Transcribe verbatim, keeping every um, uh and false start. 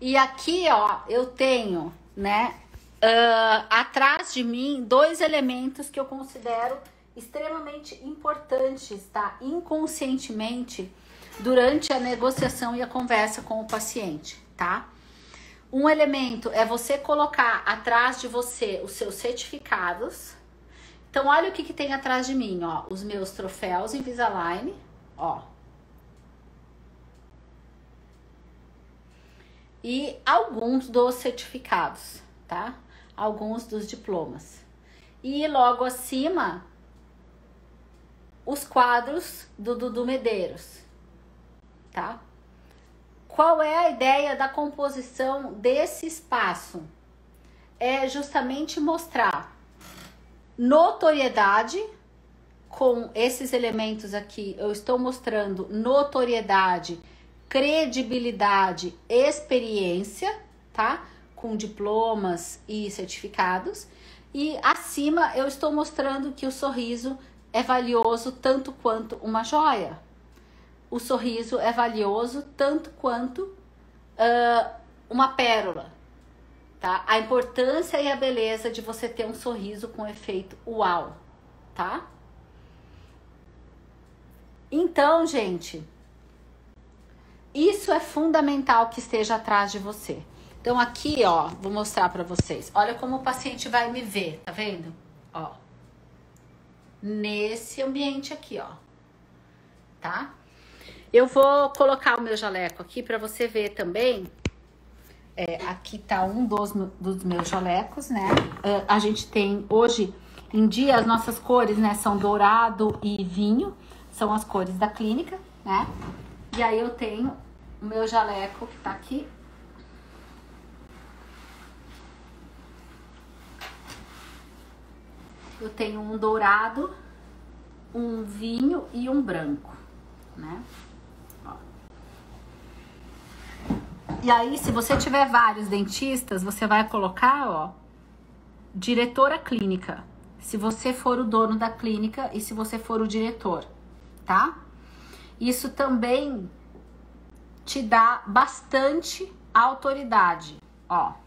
E aqui, ó, eu tenho, né, uh, atrás de mim, dois elementos que eu considero extremamente importantes, tá? Inconscientemente, durante a negociação e a conversa com o paciente, tá? Um elemento é você colocar atrás de você os seus certificados. Então, olha o que que tem atrás de mim, ó. Os meus troféus Invisalign, ó. E alguns dos certificados, tá? Alguns dos diplomas. E logo acima, os quadros do Dudu Medeiros, tá? Qual é a ideia da composição desse espaço? É justamente mostrar notoriedade. Com esses elementos aqui, eu estou mostrando notoriedade, credibilidade, experiência, tá? Com diplomas e certificados. E acima eu estou mostrando que o sorriso é valioso tanto quanto uma joia. O sorriso é valioso tanto quanto uh, uma pérola. Tá? A importância e a beleza de você ter um sorriso com efeito uau, tá? Então, gente, isso é fundamental que esteja atrás de você. Então, aqui, ó, vou mostrar pra vocês. Olha como o paciente vai me ver, tá vendo? Ó, nesse ambiente aqui, ó, tá? Eu vou colocar o meu jaleco aqui pra você ver também. É, aqui tá um dos, dos meus jalecos, né? É, a gente tem, hoje em dia, as nossas cores, né? São dourado e vinho. São as cores da clínica, né? E aí eu tenho o meu jaleco que tá aqui. Eu tenho um dourado, um vinho e um branco, né? E aí, se você tiver vários dentistas, você vai colocar, ó, diretora clínica. Se você for o dono da clínica e se você for o diretor, tá? Isso também te dá bastante autoridade, ó.